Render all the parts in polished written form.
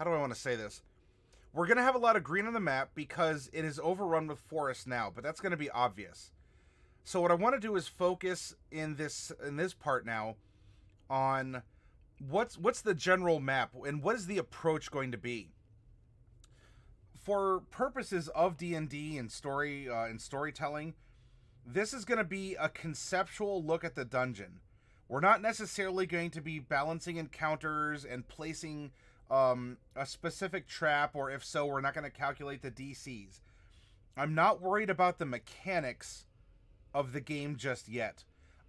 how do I want to say this? We're going to have a lot of green on the map because it is overrun with forest now, but that's going to be obvious. So what I want to do is focus in this part now on what's the general map and what is the approach going to be. For purposes of D&D and storytelling, this is going to be a conceptual look at the dungeon. We're not necessarily going to be balancing encounters and placing a specific trap, or if so, we're not going to calculate the DCs. I'm not worried about the mechanics of the game just yet.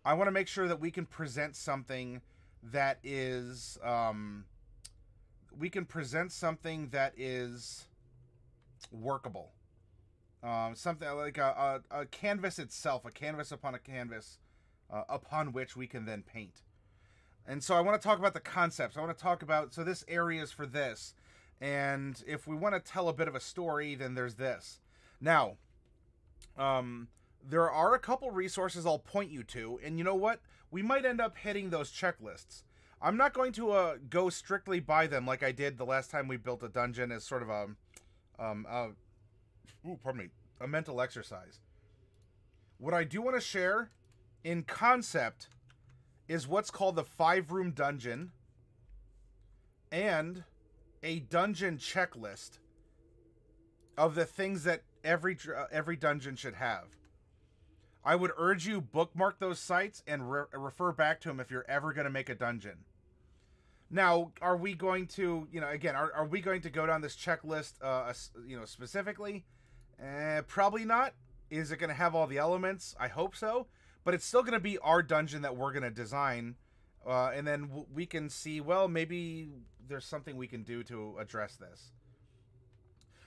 I want to make sure that we can present something that is workable. Something like a canvas itself, a canvas upon a canvas upon which we can then paint. And so I want to talk about the concepts. I want to talk about, so this area is for this, and if we want to tell a bit of a story, then there's this. Now, there are a couple resources I'll point you to, and you know what? We might end up hitting those checklists. I'm not going to go strictly by them like I did the last time we built a dungeon as sort of a mental exercise. What I do want to share in concept is what's called the 5-room dungeon and a dungeon checklist of the things that every dungeon should have. I would urge you bookmark those sites and refer back to them if you're ever going to make a dungeon. Now, are we going to, you know, again, are we going to go down this checklist, you know, specifically? Probably not. Is it going to have all the elements? I hope so. But it's still going to be our dungeon that we're going to design. And then we can see, well, maybe there's something we can do to address this.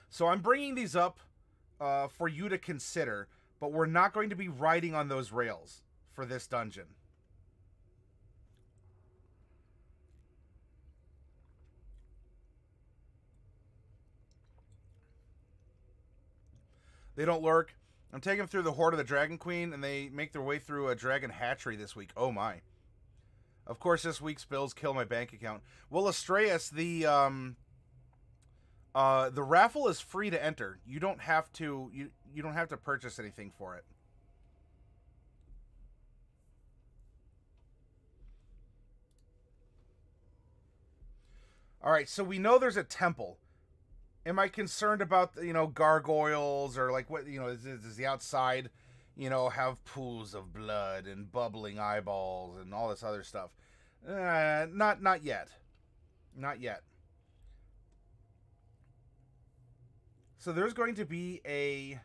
So I'm bringing these up for you to consider. But we're not going to be riding on those rails for this dungeon. They don't lurk. I'm taking them through the Horde of the Dragon Queen, and they make their way through a dragon hatchery this week. Oh my. Of course, this week's bills kill my bank account. Well, Astraeus, the raffle is free to enter. You don't have to you don't have to purchase anything for it. All right, so we know there's a temple. Am I concerned about, you know, gargoyles, or like, what, you know, does the outside, you know, have pools of blood and bubbling eyeballs and all this other stuff? Not yet. Not yet. So there's going to be a,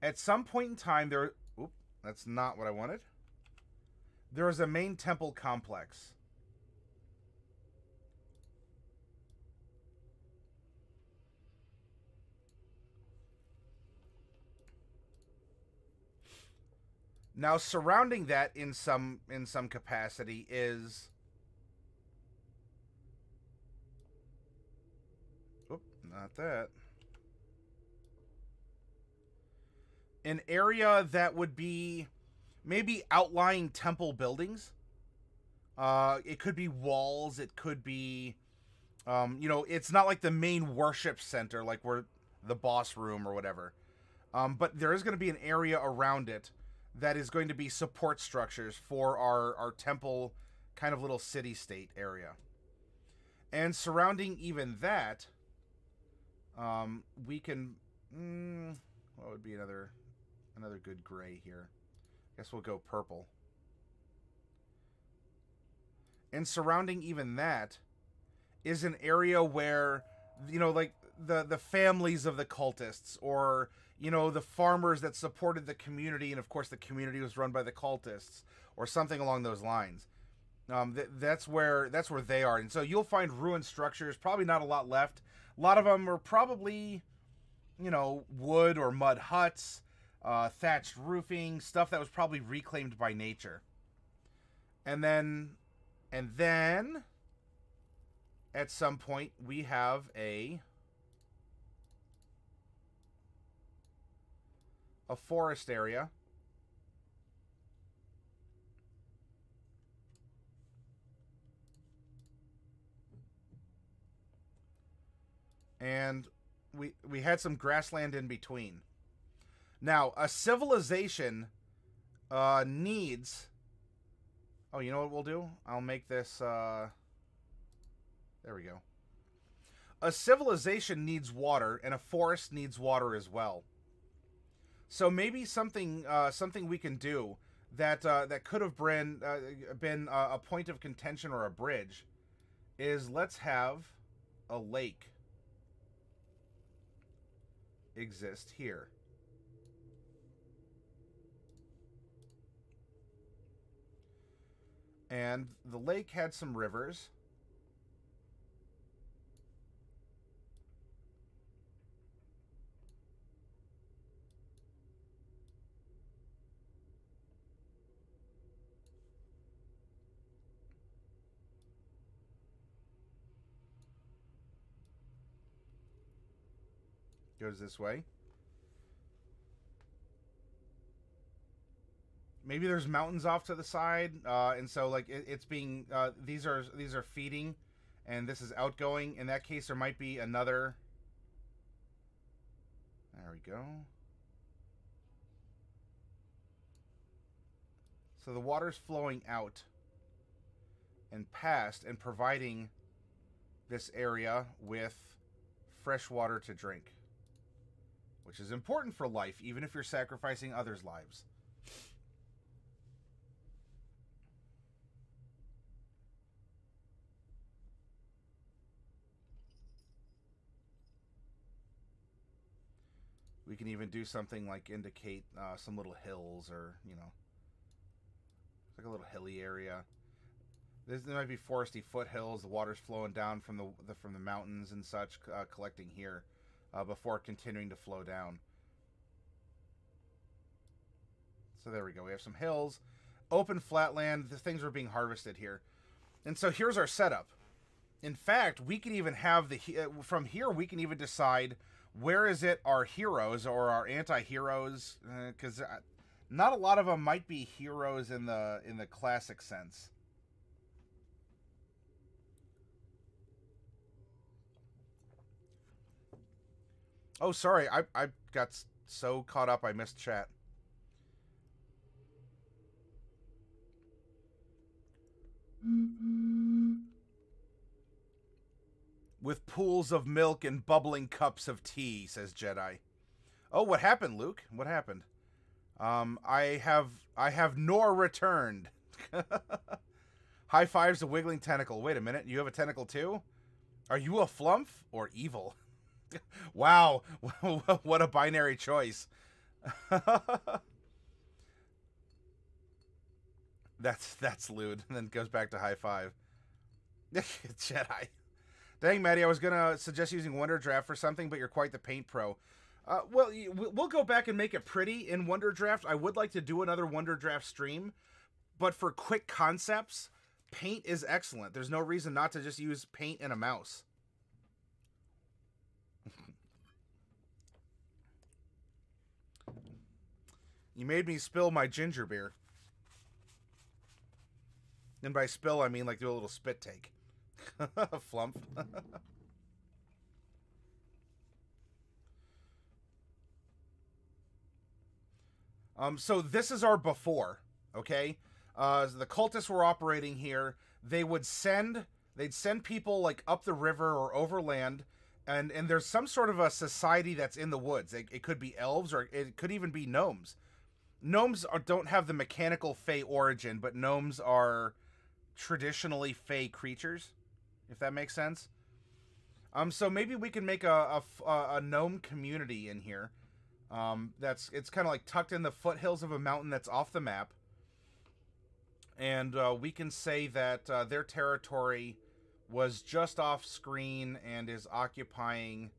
at some point in time, there, oop, that's not what I wanted. There is a main temple complex. Now, surrounding that in some capacity is, oop, not that. An area that would be maybe outlying temple buildings. It could be walls. It could be, you know, it's not like the main worship center, like where the boss room or whatever. But there is going to be an area around it that is going to be support structures for our temple kind of little city-state area. And surrounding even that, we can, what would be another good gray here? I guess we'll go purple. And surrounding even that is an area where, you know, like the families of the cultists, or, you know, the farmers that supported the community, and of course the community was run by the cultists, or something along those lines. That's where they are. And so you'll find ruined structures, probably not a lot left. A lot of them are probably, you know, wood or mud huts, thatched roofing, stuff that was probably reclaimed by nature. And then at some point we have a forest area. and we had some grassland in between. Now, a civilization needs... Oh, you know what we'll do? I'll make this... There we go. A civilization needs water, and a forest needs water as well. So maybe something something we can do that that could have been a point of contention or a bridge is let's have a lake exist here. And the lake had some rivers. Goes this way. Maybe there's mountains off to the side, and so like it's being these are feeding, and this is outgoing. In that case, there might be another. There we go. So the water's flowing out and past, and providing this area with fresh water to drink. Which is important for life, even if you're sacrificing others' lives. We can even do something like indicate some little hills, or, you know, like a little hilly area. There might be foresty foothills. The water's flowing down from the mountains and such, collecting here. Before continuing to flow down. So there we go. We have some hills, open flatland. The things are being harvested here. And so here's our setup. In fact, we can even have the... From here, we can even decide where is it our heroes or our anti-heroes. Because not a lot of them might be heroes in the classic sense. Oh, sorry, I got so caught up I missed chat. With pools of milk and bubbling cups of tea, says Jedi. Oh, what happened, Luke? What happened? I have nor returned. High fives to wiggling tentacle. Wait a minute, you have a tentacle too? Are you a flumph or evil? Wow, what a binary choice. That's lewd. And then goes back to high five. Jedi. Dang, Maddie, I was going to suggest using Wonder Draft for something, but you're quite the paint pro. Well, we'll go back and make it pretty in Wonder Draft. I would like to do another Wonder Draft stream, but for quick concepts, paint is excellent. There's no reason not to just use paint and a mouse. You made me spill my ginger beer. And by spill, I mean like do a little spit take. Flump. So this is our before, okay? So the cultists were operating here. They'd send people like up the river or overland. And there's some sort of a society that's in the woods. It could be elves, or it could even be gnomes. Gnomes don't have the mechanical fae origin, but gnomes are traditionally fae creatures, if that makes sense. So maybe we can make a gnome community in here. It's kind of like tucked in the foothills of a mountain that's off the map. And we can say that their territory... was just off screen and is occupying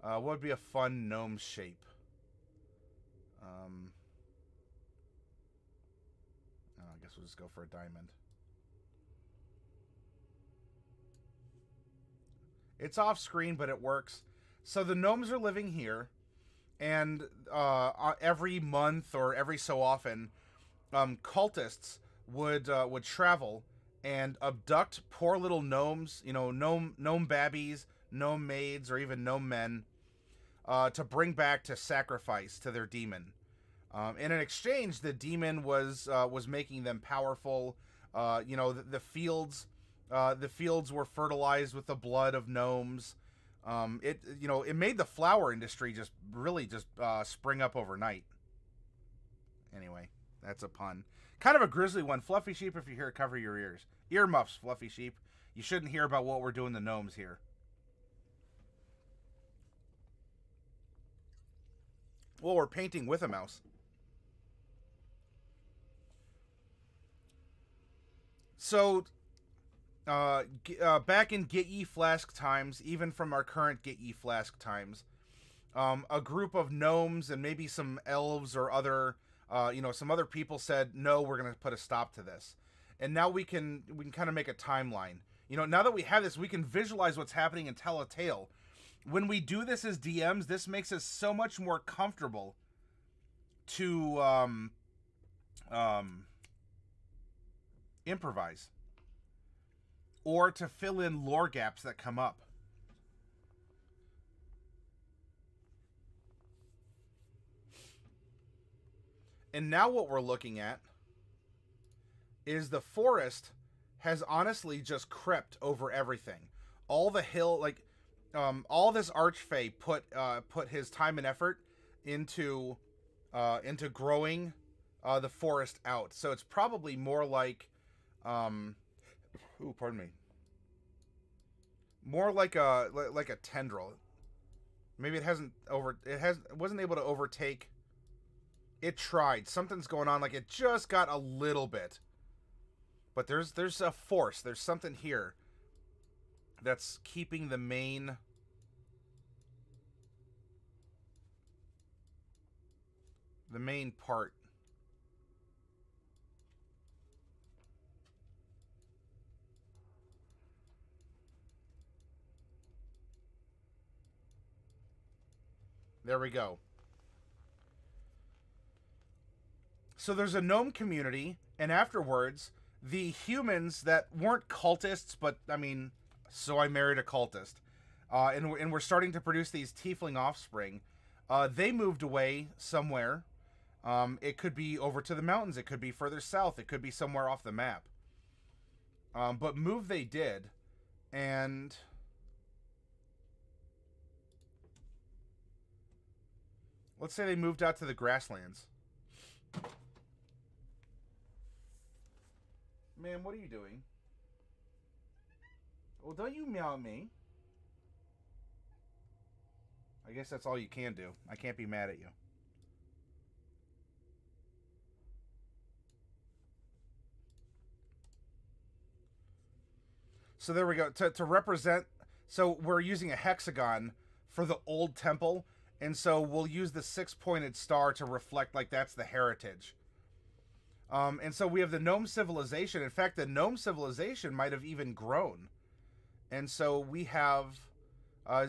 what would be a fun gnome shape. I guess we'll just go for a diamond. It's off screen, but it works. So the gnomes are living here, and every month or every so often, cultists would travel and abduct poor little gnomes, you know, gnome babbies, no maids, or even no men, to bring back to sacrifice to their demon. And in exchange, the demon was making them powerful. You know, the fields were fertilized with the blood of gnomes. It made the flower industry just really spring up overnight. Anyway, that's a pun. Kind of a grisly one. Fluffy sheep, if you hear it, cover your ears. Earmuffs, fluffy sheep. You shouldn't hear about what we're doing to gnomes here. Well, we're painting with a mouse. So, back in Get Ye Flask times, even from our current Get Ye Flask times, a group of gnomes and maybe some elves or other, some other people said, no, we're going to put a stop to this. And now we can kind of make a timeline. You know, now that we have this, we can visualize what's happening and tell a tale. When we do this as DMs, this makes us so much more comfortable to improvise or to fill in lore gaps that come up. And now what we're looking at is the forest has honestly just crept over everything. All the hill, like... all this Archfey put his time and effort into growing the forest out. So it's probably more like, pardon me, more like a tendril. Maybe it wasn't able to overtake. It tried. Something's going on. Like it just got a little bit, but there's a force. There's something here that's keeping the main part. There we go. So there's a gnome community, and afterwards the humans that weren't cultists, but I mean, so I married a cultist, and we're starting to produce these tiefling offspring. They moved away somewhere. It could be over to the mountains. It could be further south. It could be somewhere off the map. But move they did, and let's say they moved out to the grasslands. Man, what are you doing? Well, don't you meow at me. I guess that's all you can do. I can't be mad at you. So there we go. To represent... So we're using a hexagon for the old temple. And so we'll use the six-pointed star to reflect like that's the heritage. And so we have the gnome civilization. In fact, the gnome civilization might have even grown. And so we have,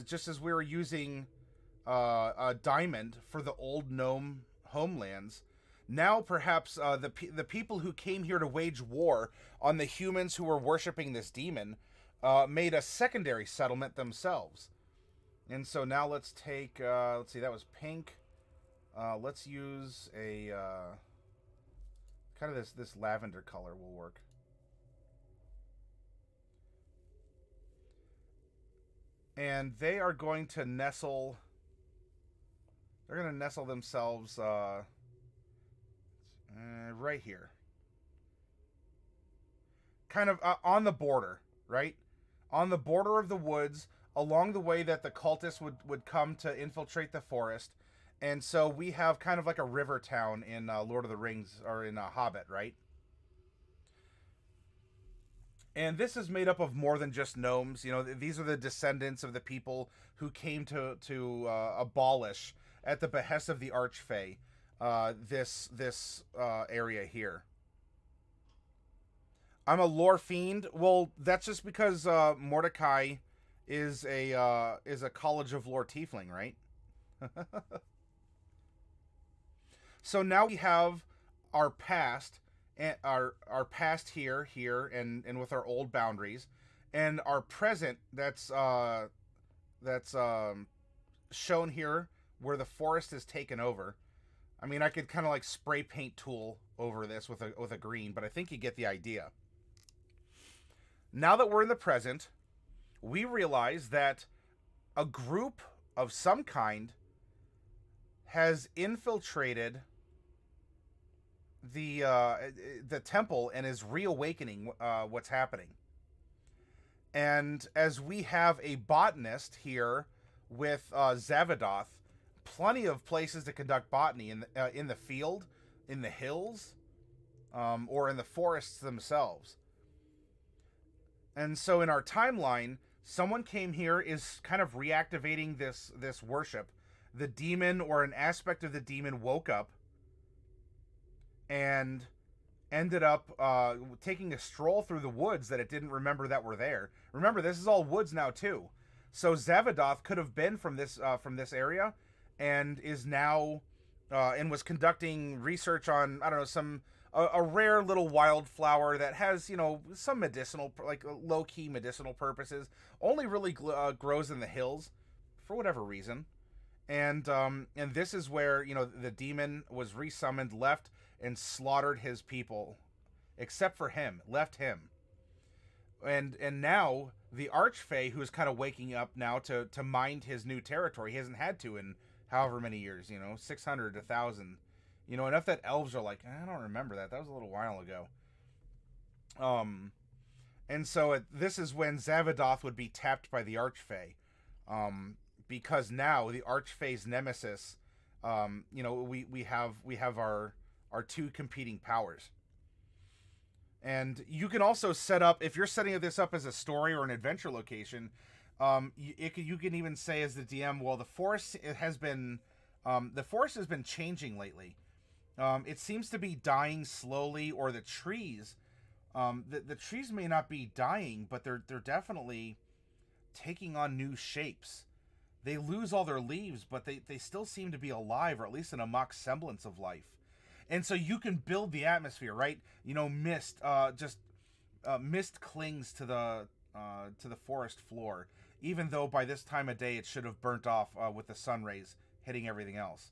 just as we were using a diamond for the old gnome homelands, now perhaps the people who came here to wage war on the humans who were worshiping this demon made a secondary settlement themselves. And so now let's take, let's see, that was pink. Let's use a, kind of this lavender color will work. And they are going to nestle. They're going to nestle themselves right here. Kind of on the border, right? On the border of the woods, along the way that the cultists would come to infiltrate the forest. And so we have kind of like a river town in Lord of the Rings, or in Hobbit, right? And this is made up of more than just gnomes. You know, these are the descendants of the people who came to abolish, at the behest of the Archfey, this area here. I'm a lore fiend. Well, that's just because Mordecai is a College of Lore tiefling, right? So now we have our past. And our past here, and with our old boundaries, and our present, that's that's shown here where the forest is taken over. I mean, I could kind of like spray paint tool over this with a green, but I think you get the idea. Now that we're in the present, we realize that a group of some kind has infiltrated the temple and is reawakening what's happening. And as we have a botanist here with Zavadoth, plenty of places to conduct botany in the field, in the hills, or in the forests themselves. And so in our timeline, someone came here, is kind of reactivating this worship. The demon or an aspect of the demon woke up and ended up taking a stroll through the woods that it didn't remember that were there. Remember, this is all woods now too. So Zavadoth could have been from this area, and is now and was conducting research on, I don't know, a rare little wildflower that has, you know, some medicinal, like low-key medicinal purposes. Only really grows in the hills for whatever reason. And this is where, you know, the demon was resummoned, left and slaughtered his people, except for him, left him. And now the Archfey, who is kind of waking up now to mind his new territory. He hasn't had to in however many years, you know, 600, 1,000. You know, enough that elves are like, I don't remember that. That was a little while ago. And so this is when Zavadoth would be tapped by the Archfey. Because now the Archfey's nemesis, you know, we have our two competing powers. And you can also set up, if you're setting this up as a story or an adventure location, you can even say as the DM, well, the forest has been changing lately. It seems to be dying slowly, or the trees. The trees may not be dying, but they're definitely taking on new shapes. They lose all their leaves, but they still seem to be alive, or at least in a mock semblance of life. And so you can build the atmosphere, right? You know, mist, mist clings to the forest floor, even though by this time of day it should have burnt off with the sun rays hitting everything else.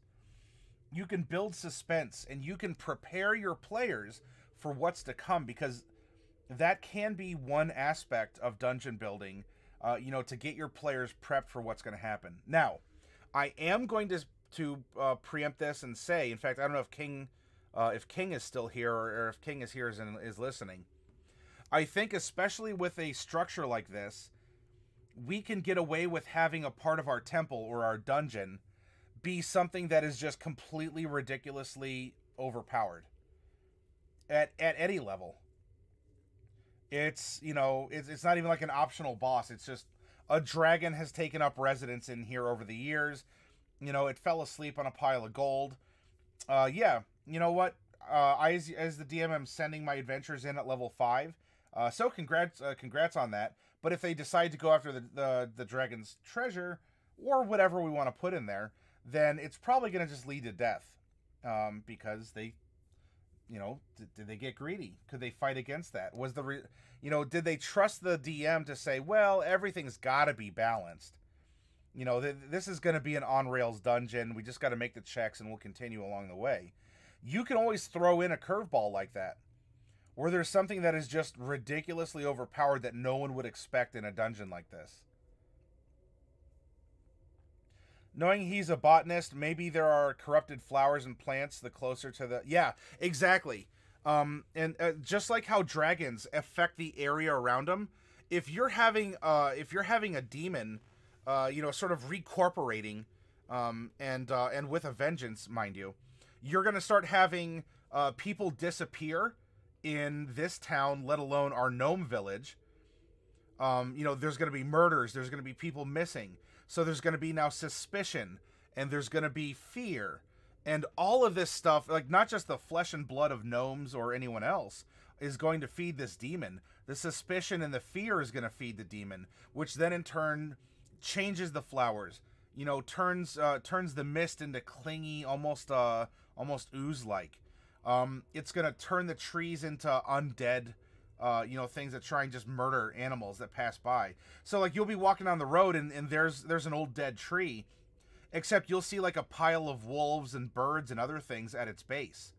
You can build suspense, and you can prepare your players for what's to come, because that can be one aspect of dungeon building, you know, to get your players prepped for what's going to happen. Now, I am going to preempt this and say, in fact, I don't know if King is still here, or if King is here and is listening. I think especially with a structure like this, we can get away with having a part of our temple or our dungeon be something that is just completely ridiculously overpowered at any level. It's, you know, it's not even like an optional boss. It's just a dragon has taken up residence in here over the years. You know, it fell asleep on a pile of gold. Yeah, you know what? I, as the DM, am sending my adventures in at level 5. So congrats on that. But if they decide to go after the dragon's treasure, or whatever we want to put in there, then it's probably going to just lead to death. Because they, you know, did they get greedy? Could they fight against that? Was the, you know, did they trust the DM to say, well, everything's got to be balanced? You know, this is going to be an on-rails dungeon. We just got to make the checks, and we'll continue along the way. You can always throw in a curveball like that, where there's something that is just ridiculously overpowered that no one would expect in a dungeon like this. Knowing he's a botanist, maybe there are corrupted flowers and plants the closer to the... Yeah, exactly. And just like how dragons affect the area around them, if you're having a demon... you know, sort of recorporating, and with a vengeance, mind you, you're going to start having people disappear in this town, let alone our gnome village. You know, there's going to be murders. There's going to be people missing. So there's going to be now suspicion, and there's going to be fear, and all of this stuff, like not just the flesh and blood of gnomes or anyone else, is going to feed this demon. The suspicion and the fear is going to feed the demon, which then in turn... changes the flowers, you know, turns the mist into clingy, almost ooze-like. It's gonna turn the trees into undead, you know, things that try and just murder animals that pass by. So like you'll be walking down the road and there's an old dead tree, except you'll see like a pile of wolves and birds and other things at its base.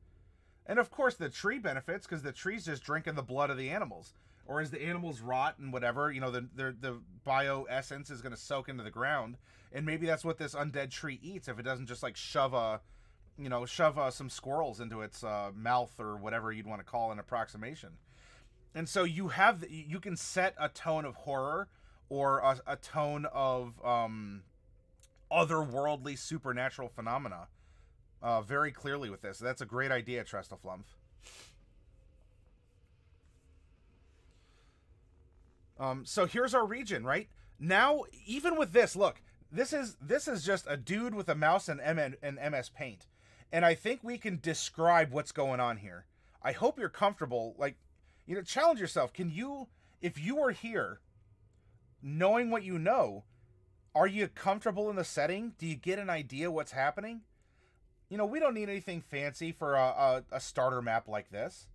And of course the tree benefits because the tree's just drinking the blood of the animals. Or as the animals rot and whatever, you know, the bio essence is going to soak into the ground. And maybe that's what this undead tree eats if it doesn't just like shove a, you know, shove some squirrels into its mouth or whatever you'd want to call an approximation. And so you have, you can set a tone of horror or a tone of otherworldly supernatural phenomena very clearly with this. So that's a great idea, Trestaflumph. So here's our region, right? Now, even with this, look, this is just a dude with a mouse and MS Paint. And I think we can describe what's going on here. I hope you're comfortable. Like, you know, challenge yourself. Can you, if you were here, knowing what you know, are you comfortable in the setting? Do you get an idea what's happening? You know, we don't need anything fancy for a starter map like this.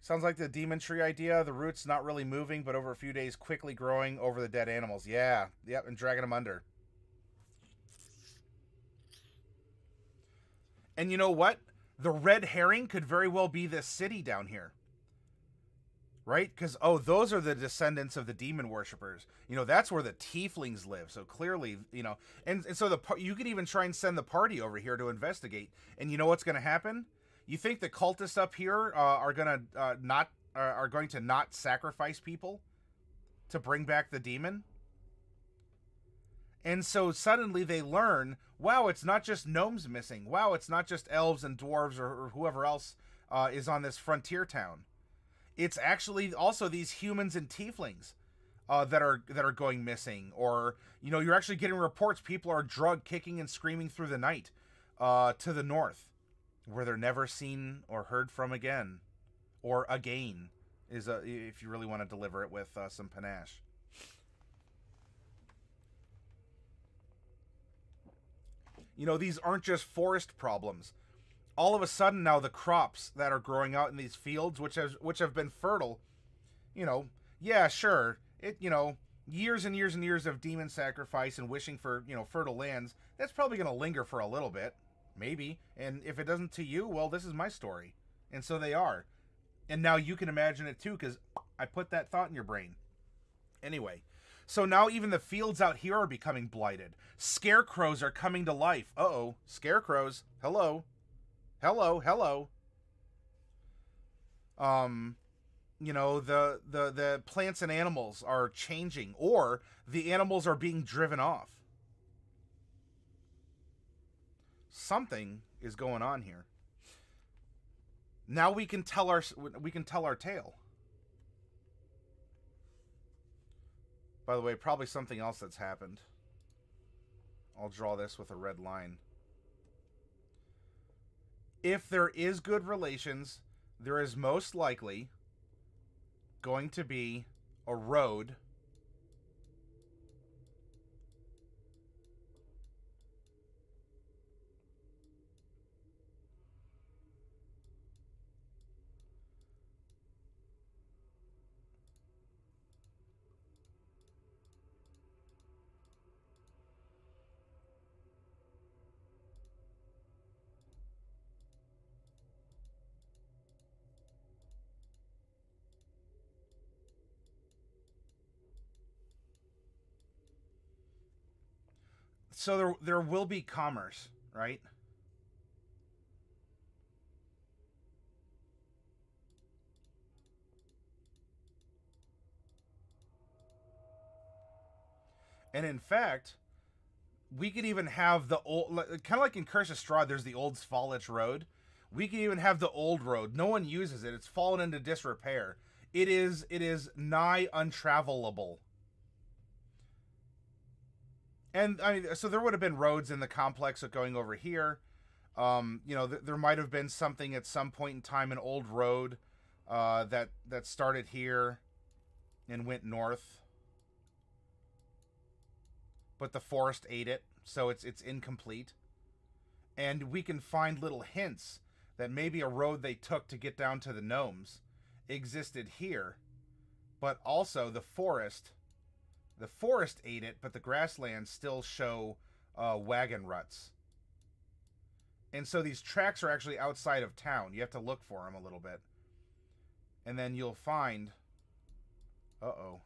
Sounds like the demon tree idea. The roots not really moving, but over a few days quickly growing over the dead animals. Yeah. Yep, and dragging them under. And you know what? The red herring could very well be this city down here. Right? Because, oh, those are the descendants of the demon worshippers. You know, that's where the tieflings live. So clearly, you know. And so you could even try and send the party over here to investigate. And you know what's going to happen? You think the cultists up here are going to not sacrifice people to bring back the demon? And so suddenly they learn, wow, it's not just gnomes missing. Wow, it's not just elves and dwarves or whoever else is on this frontier town. It's actually also these humans and tieflings that are going missing. Or, you know, you're actually getting reports people are drug kicking and screaming through the night to the north, where they're never seen or heard from again. Or again, is a, if you really want to deliver it with some panache. You know, these aren't just forest problems. All of a sudden now the crops that are growing out in these fields, which have been fertile, you know, yeah, sure, it, you know, years and years and years of demon sacrifice and wishing for, you know, fertile lands, that's probably going to linger for a little bit. Maybe. And if it doesn't to you, well, this is my story. And so they are. And now you can imagine it too, because I put that thought in your brain. Anyway, so now even the fields out here are becoming blighted. Scarecrows are coming to life. Uh-oh. Scarecrows. Hello. Hello. Hello. You know, the plants and animals are changing, or the animals are being driven off. Something is going on here. Now we can tell our tale. By the way, probably something else that's happened. I'll draw this with a red line. If there is good relations, there is most likely going to be a road . So there will be commerce, right? And in fact, we could even have the old, kind of like in Curse of Strahd, there's the old Svalich Road. We could even have the old road. No one uses it. It's fallen into disrepair. It is nigh untravelable. And I mean, so there would have been roads in the complex going over here. You know, there might have been something at some point in time, an old road that started here and went north. But the forest ate it, so it's incomplete. And we can find little hints that maybe a road they took to get down to the gnomes existed here, but also the forest ate it, but the grasslands still show wagon ruts. And so these tracks are actually outside of town. You have to look for them a little bit. And then you'll find... Uh-oh.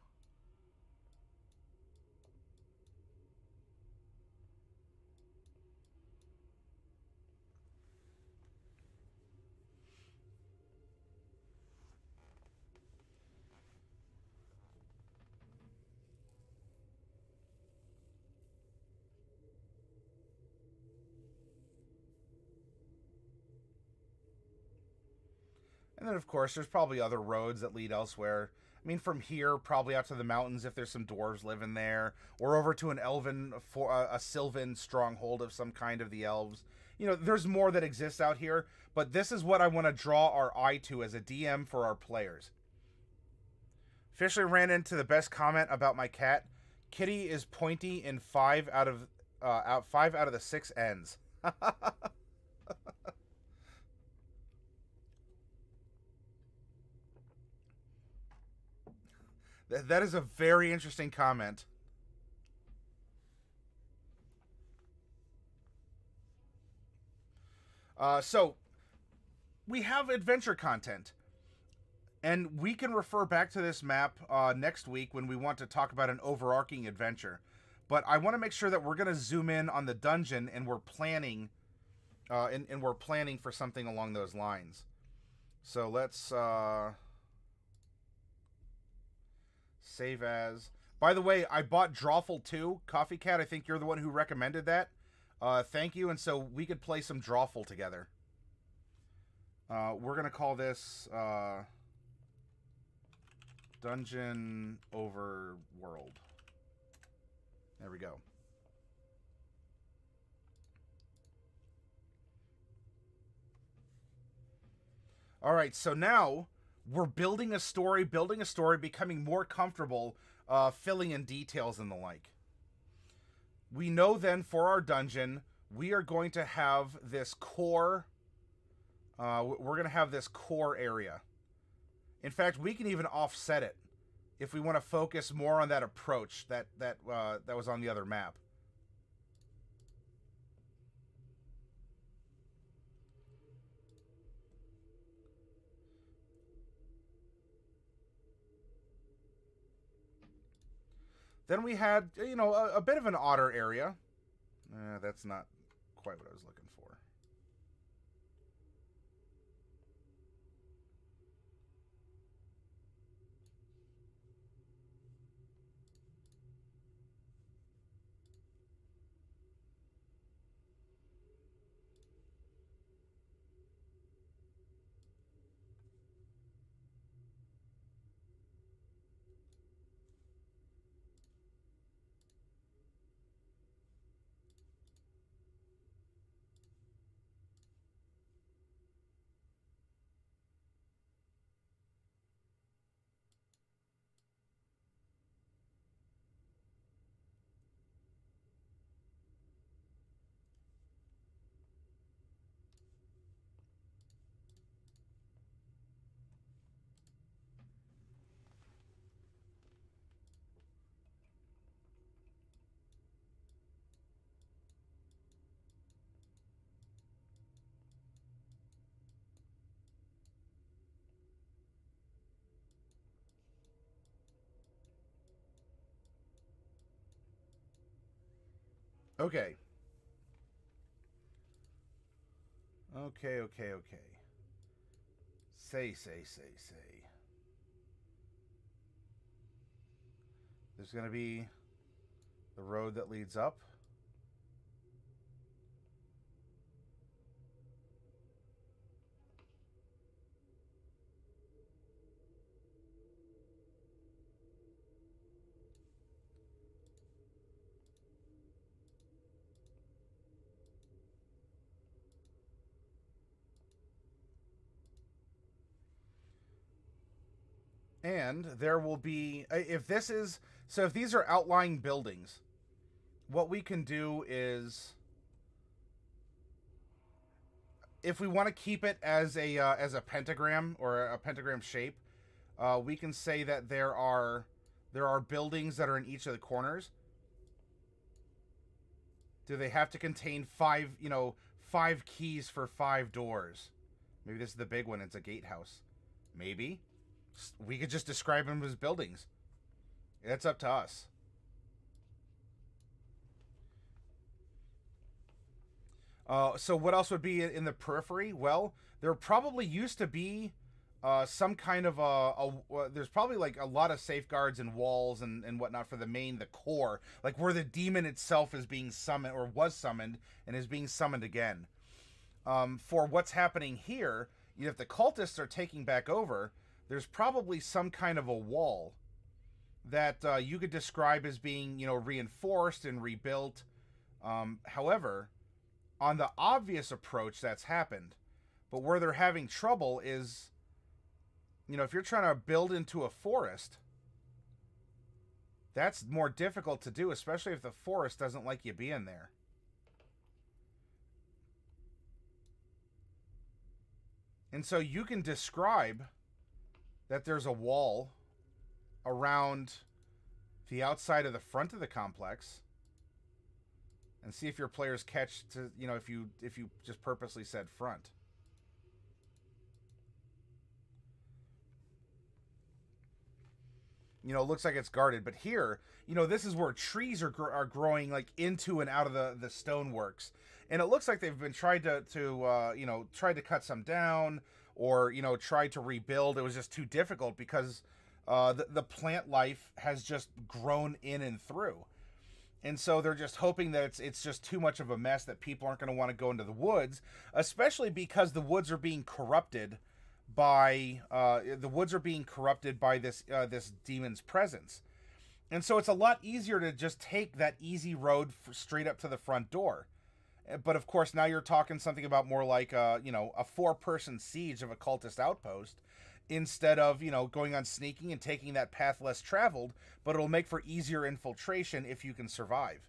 And then, of course, there's probably other roads that lead elsewhere. I mean, from here, probably out to the mountains if there's some dwarves living there. Or over to an elven, a sylvan stronghold of some kind of the elves. You know, there's more that exists out here. But this is what I want to draw our eye to as a DM for our players. Officially ran into the best comment about my cat. Kitty is pointy in 5 out of the 6 ends. That is a very interesting comment. So, we have adventure content. And we can refer back to this map next week when we want to talk about an overarching adventure. But I want to make sure that we're going to zoom in on the dungeon and we're planning for something along those lines. So let's... Save as. By the way, I bought Drawful 2. Coffee Cat, I think you're the one who recommended that. Thank you, and so we could play some Drawful together. We're going to call this Dungeon Over World. There we go. All right, so now... we're building a story, becoming more comfortable, filling in details and the like. We know then for our dungeon, we are going to have this core. We're going to have this core area. In fact, we can even offset it if we want to focus more on that approach that was on the other map. Then we had, you know, a bit of an odder area. That's not quite what I was looking for. Okay. Say. There's going to be the road that leads up. And there will be, if these are outlying buildings, what we can do is, if we want to keep it as a pentagram or a pentagram shape, we can say that there are buildings that are in each of the corners. Do they have to contain five, you know, 5 keys for 5 doors? Maybe this is the big one. It's a gatehouse. Maybe. We could just describe them as buildings. That's up to us. So what else would be in the periphery? Well, there probably used to be some kind of there's probably like a lot of safeguards and walls and whatnot for the main, the core, like where the demon itself is being summoned or was summoned and is being summoned again. For what's happening here, if the cultists are taking back over, there's probably some kind of a wall that you could describe as being, you know, reinforced and rebuilt. However, on the obvious approach, that's happened. But where they're having trouble is, you know, if you're trying to build into a forest, that's more difficult to do, especially if the forest doesn't like you being there. And so you can describe that there's a wall around the outside of the front of the complex and see if your players catch to, you know, if you just purposely said front. You know, it looks like it's guarded, but here, you know, this is where trees are growing like into and out of the stoneworks, and it looks like they've been tried to cut some down, or, you know, tried to rebuild. It was just too difficult because the plant life has just grown in and through, and so they're just hoping that it's just too much of a mess that people aren't going to want to go into the woods, especially because the woods are being corrupted by this this demon's presence. And so it's a lot easier to just take that easy road straight up to the front door. But of course, now you're talking something about more like you know, a 4-person siege of a cultist outpost, instead of, you know, going on sneaking and taking that path less traveled, but it'll make for easier infiltration if you can survive.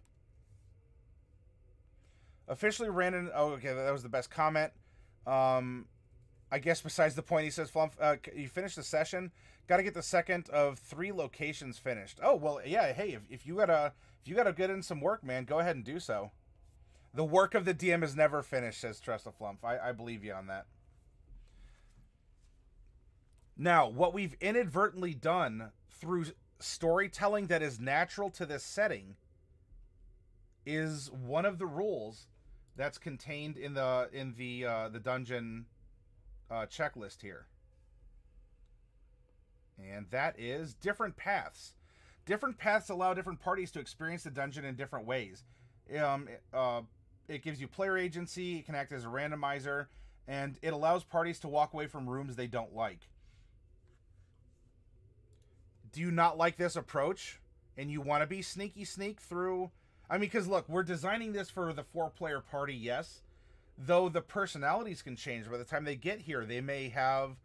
Officially random. Oh, okay, that was the best comment. I guess besides the point, he says, Flump, you finished the session. Got to get the second of 3 locations finished. Oh, well, yeah. Hey, if you gotta get in some work, man, go ahead and do so. The work of the DM is never finished, says Trust the Flump. I believe you on that. Now, what we've inadvertently done through storytelling that is natural to this setting is one of the rules that's contained in the dungeon checklist here, and that is different paths. Different paths allow different parties to experience the dungeon in different ways. It gives you player agency. It can act as a randomizer, and it allows parties to walk away from rooms they don't like. Do you not like this approach and you want to be sneak through? I mean, because look, we're designing this for the 4-player party, yes, though the personalities can change. By the time they get here, they may have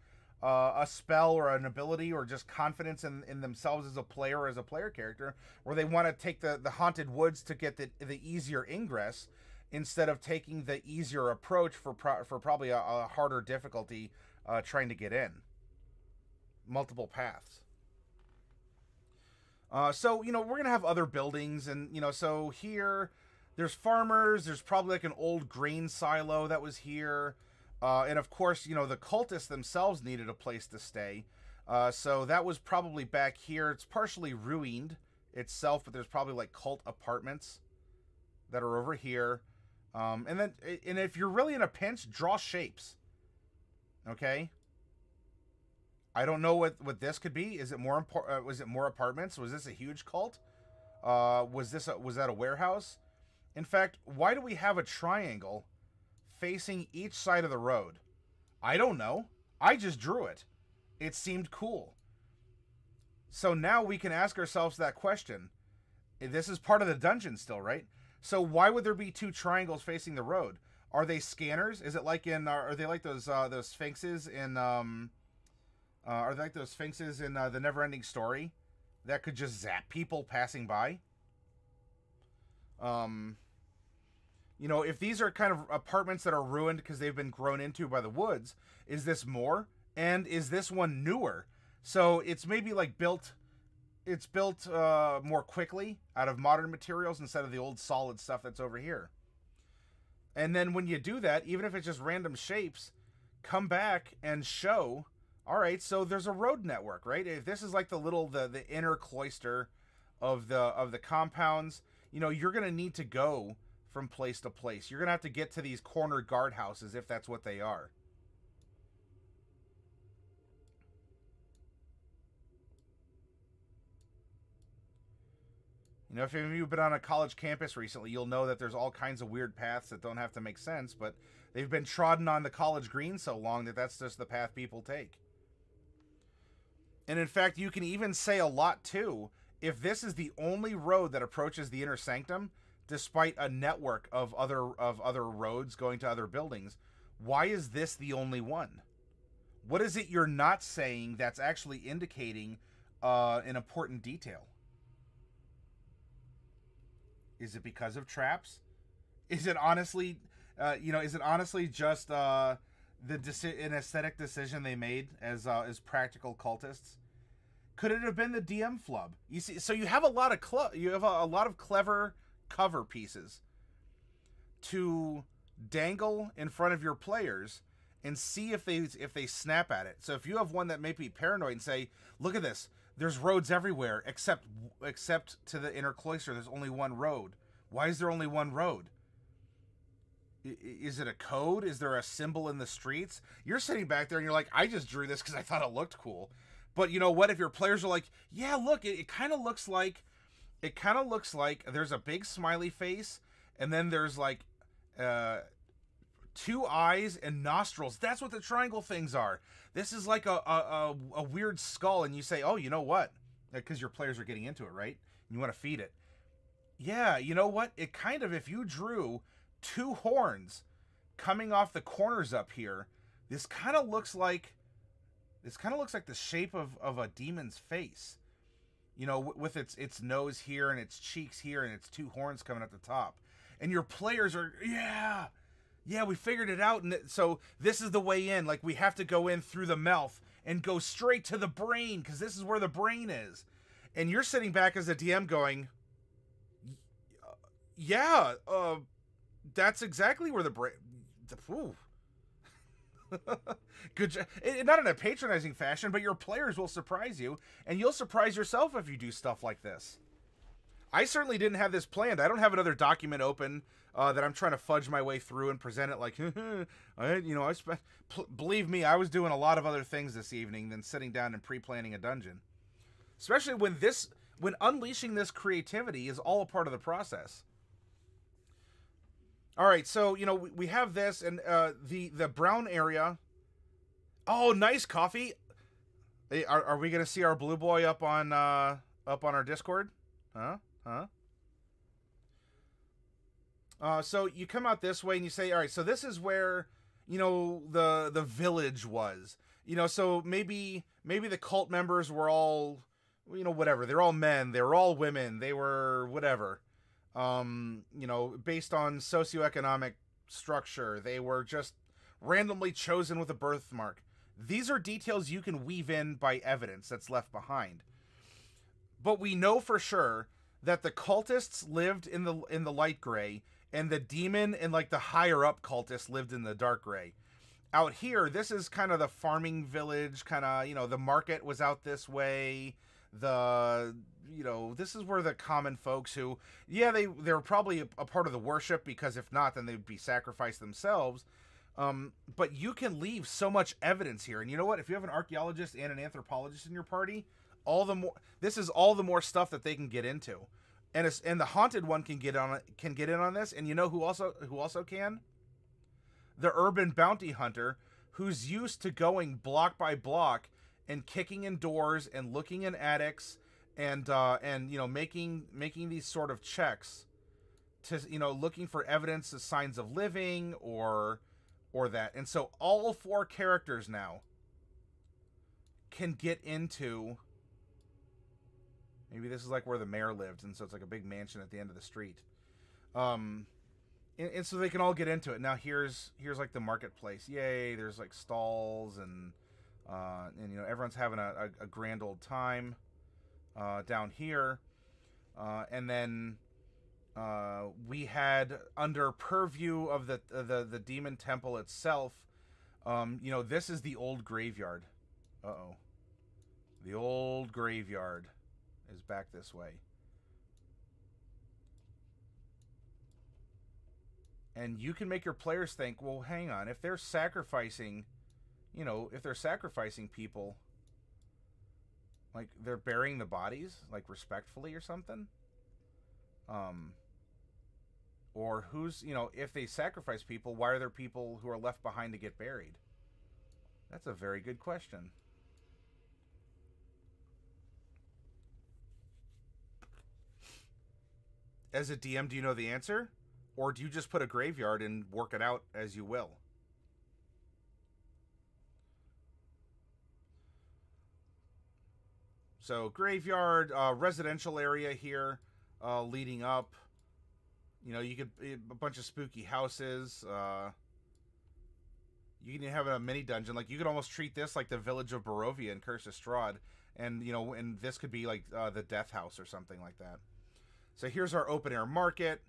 a spell or an ability or just confidence in themselves as a player or as a player character, where they want to take the haunted woods to get the easier ingress instead of taking the easier approach for probably a harder difficulty trying to get in. Multiple paths. So, you know, we're going to have other buildings, and, you know, so here there's farmers, there's probably like an old grain silo that was here. And of course, you know, the cultists themselves needed a place to stay. So that was probably back here. It's partially ruined itself, but there's probably like cult apartments that are over here. And if you're really in a pinch, draw shapes. Okay. I don't know what this could be. Is it more important? Was it more apartments? Was this a huge cult? Was that a warehouse? In fact, why do we have a triangle facing each side of the road? I don't know. I just drew it. It seemed cool. So now we can ask ourselves that question. This is part of the dungeon still, right? So why would there be 2 triangles facing the road? Are they scanners? Is it like in? Are they like those sphinxes in? Are they like those sphinxes in the NeverEnding Story that could just zap people passing by? You know, if these are kind of apartments that are ruined because they've been grown into by the woods, is this more? And is this one newer? So it's maybe like built... It's built more quickly out of modern materials instead of the old solid stuff that's over here. And then when you do that, even if it's just random shapes, come back and show... All right, so there's a road network, right? If this is like the little, the inner cloister of the compounds, you know, you're going to need to go from place to place. You're going to have to get to these corner guardhouses if that's what they are. You know, if you've been on a college campus recently, you'll know that there's all kinds of weird paths that don't have to make sense, but they've been trodden on the college green so long that that's just the path people take. And in fact, you can even say a lot, too, if this is the only road that approaches the inner sanctum, despite a network of other roads going to other buildings, why is this the only one? What is it you're not saying that's actually indicating an important detail? Is it because of traps? Is it honestly, you know, is it honestly just an aesthetic decision they made as practical cultists? Could it have been the DM flub? You see, so you have a lot of clever cover pieces to dangle in front of your players and see if they snap at it. So if you have one that may be paranoid and say, "Look at this, there's roads everywhere except to the inner cloister. There's only one road. Why is there only one road? Is it a code? Is there a symbol in the streets?" You're sitting back there and you're like, "I just drew this because I thought it looked cool." But you know what? If your players are like, "Yeah, look, it kind of looks like, there's a big smiley face, and then there's like two eyes and nostrils. That's what the triangle things are. This is like a weird skull," and you say, "Oh, you know what?" Because your players are getting into it, right? You want to feed it. "Yeah, you know what? It kind of, if you drew two horns coming off the corners up here, this kind of looks like." This kind of looks like the shape of a demon's face, you know, with its nose here and its cheeks here and its two horns coming at the top. And your players are, yeah, we figured it out. And so this is the way in. Like, we have to go in through the mouth and go straight to the brain because this is where the brain is. And you're sitting back as a DM going, "Yeah, that's exactly where the brain." Good job. Not in a patronizing fashion, but your players will surprise you, and you'll surprise yourself if you do stuff like this. I certainly didn't have this planned. I don't have another document open that I'm trying to fudge my way through and present it like, you know, believe me, I was doing a lot of other things this evening than sitting down and pre-planning a dungeon. Especially when unleashing this creativity is all a part of the process. All right, so, you know, we have this, and the brown area. Oh, nice coffee. Are we going to see our blue boy up on our Discord? So you come out this way, and you say, all right, so this is where, you know, the village was. You know, so maybe the cult members were all, you know, whatever. They're all men. They were all women. They were whatever. You know, based on socioeconomic structure, they were just randomly chosen with a birthmark. These are details you can weave in by evidence that's left behind. But we know for sure that the cultists lived in the light gray, and the demon and like the higher up cultists lived in the dark gray. Out here, this is kind of the farming village, kind of, you know, the market was out this way. You know, this is where the common folks who, yeah, they're probably a part of the worship, because if not, then they'd be sacrificed themselves. But you can leave so much evidence here. And you know what? If you have an archaeologist and an anthropologist in your party, all the more stuff that they can get into. And the haunted one can get in on this. And you know who also can? The urban bounty hunter, who's used to going block by block and kicking in doors and looking in attics. And you know, making these sort of checks to, you know, looking for evidence of signs of living or that. And so all four characters now can get into, maybe this is like where the mayor lived, and so it's like a big mansion at the end of the street. And so they can all get into it. Now here's like the marketplace. Yay! There's like stalls and you know, everyone's having a grand old time down here. And then we had under purview of the demon temple itself. You know, this is the old graveyard. Uh-oh. The old graveyard is back this way. And you can make your players think, well, hang on, if they're sacrificing, you know, if they're sacrificing people, like, they're burying the bodies, like, respectfully or something? Or who's, you know, if they sacrifice people, why are there people who are left behind to get buried? That's a very good question. As a DM, do you know the answer? Or do you just put a graveyard and work it out as you will? So graveyard, residential area here, leading up. You know, you could a bunch of spooky houses. You can have a mini dungeon. Like, you could almost treat this like the village of Barovia in Curse of Strahd, and you know, and this could be like the Death House or something like that. So here's our open air market.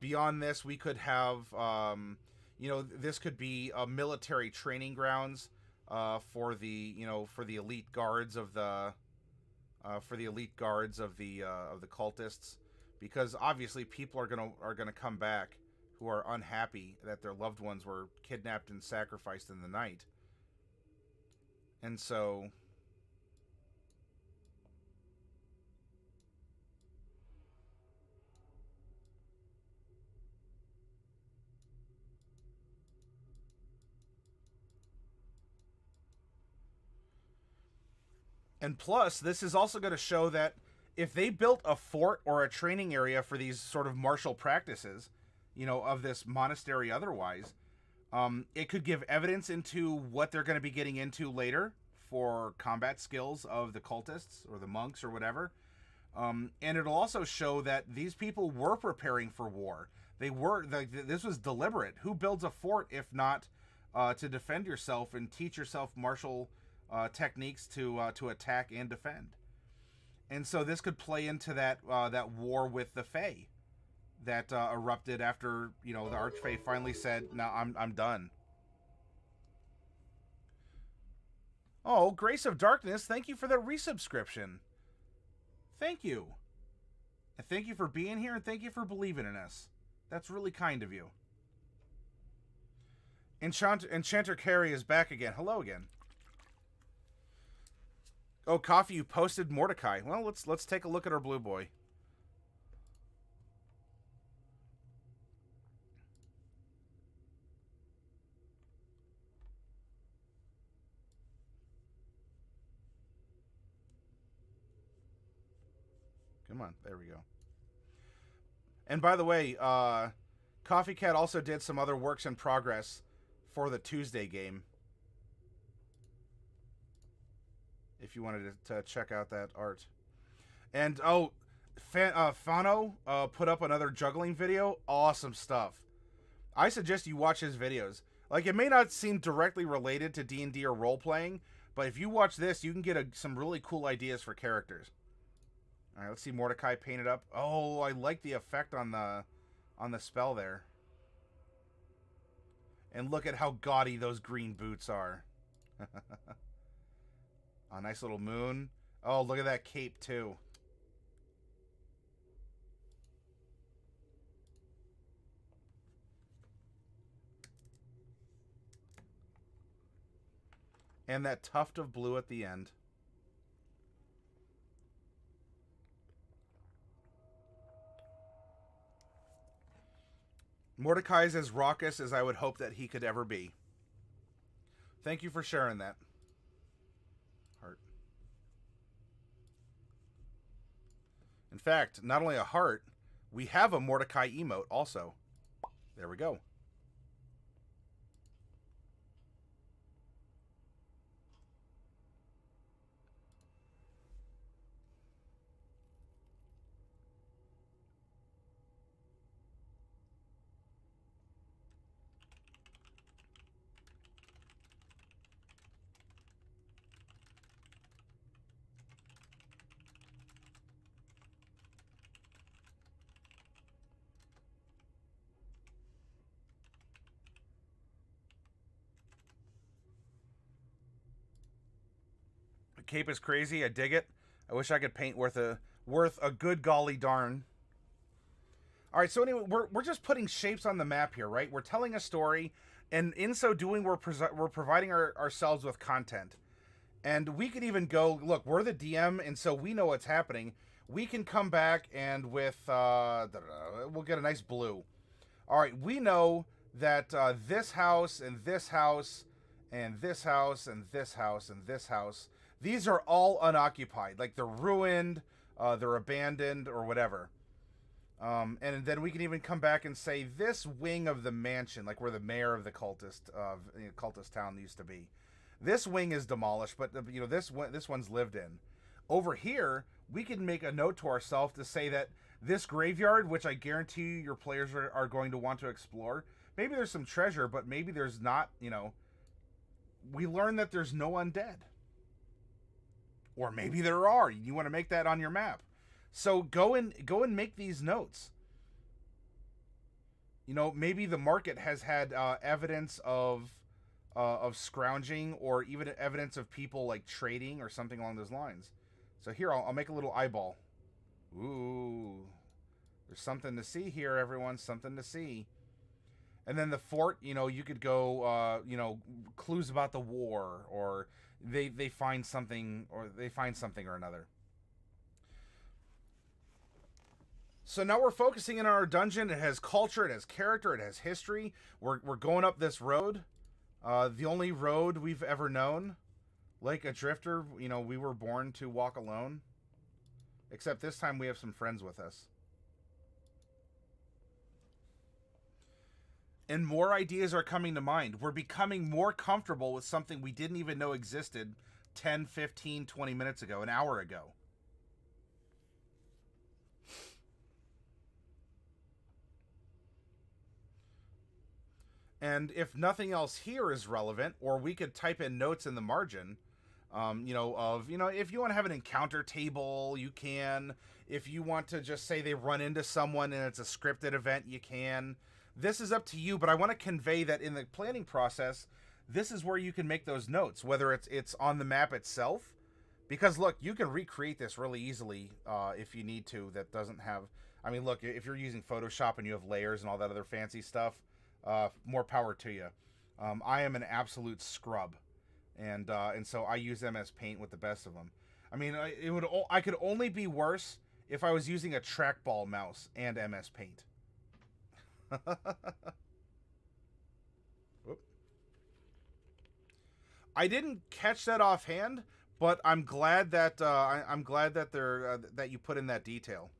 Beyond this, we could have, you know, this could be military training grounds for the, you know, for the elite guards of the, of the cultists, because obviously people are gonna come back who are unhappy that their loved ones were kidnapped and sacrificed in the night, and so. And plus, this is also going to show that if they built a fort or a training area for these sort of martial practices, you know, of this monastery otherwise, it could give evidence into what they're going to be getting into later for combat skills of the cultists or the monks or whatever. And it'll also show that these people were preparing for war. They were, this was deliberate. Who builds a fort if not to defend yourself and teach yourself martial techniques to attack and defend, and so this could play into that that war with the Fae that erupted after, you know, the Archfey finally said, "No, I'm done." Oh, Grace of Darkness, thank you for the resubscription. Thank you, and thank you for being here, and thank you for believing in us. That's really kind of you. Enchanter Carey is back again. Hello again. Oh, Coffee, you posted Mordecai. Well, let's take a look at our blue boy. Come on, there we go. And by the way, Coffee Cat also did some other works in progress for the Tuesday game, if you wanted to check out that art. And, oh, Fano put up another juggling video. Awesome stuff. I suggest you watch his videos. Like, it may not seem directly related to D&D or role-playing, but if you watch this, you can get some really cool ideas for characters. All right, let's see Mordecai painted up. Oh, I like the effect on the spell there. And look at how gaudy those green boots are. A nice little moon. Oh, look at that cape, too. And that tuft of blue at the end. Mordecai's as raucous as I would hope that he could ever be. Thank you for sharing that. In fact, not only a heart, we have a Mordecai emote also. There we go. cape is crazy. I dig it. I wish I could paint worth a good golly darn. All right, so anyway, we're just putting shapes on the map here, right? We're telling a story, and in so doing, we're providing ourselves with content. And we could even go, look, we're the DM, and so we know what's happening. We can come back and with, we'll get a nice blue. All right, we know that this house and this house and this house and this house and this house, these are all unoccupied. Like, they're ruined, they're abandoned, or whatever. And then we can even come back and say this wing of the mansion, like where the mayor of the cultist town used to be, this wing is demolished, but you know, this one's lived in. Over here, we can make a note to ourselves to say that this graveyard, which I guarantee you your players are going to want to explore, maybe there's some treasure, but maybe there's not. You know, we learn that there's no undead, or maybe there are. You want to make that on your map. So go and make these notes. You know, maybe the market has had evidence of scrounging, or even evidence of people like trading or something along those lines. So here I'll make a little eyeball. Ooh, there's something to see here, everyone. Something to see. And then the fort. You know, you could go. You know, clues about the war, or they find something, or they find something or another. So now we're focusing in on our dungeon. It has culture, it has character, it has history. We're going up this road. The only road we've ever known. Like a drifter, you know, we were born to walk alone. Except this time we have some friends with us. And more ideas are coming to mind. We're becoming more comfortable with something we didn't even know existed 10, 15, 20 minutes ago, an hour ago. And if nothing else here is relevant, or we could type in notes in the margin, you know, of, you know, if you want to have an encounter table, you can. If you want to just say they run into someone and it's a scripted event, you can. This is up to you, but I want to convey that in the planning process, this is where you can make those notes, whether it's on the map itself. Because, look, you can recreate this really easily if you need to. That doesn't have... I mean, look, if you're using Photoshop and you have layers and all that other fancy stuff... more power to you. I am an absolute scrub, and so I use MS Paint with the best of them. I mean, I could only be worse if I was using a trackball mouse and MS Paint. I didn't catch that offhand, but I'm glad that that you put in that detail.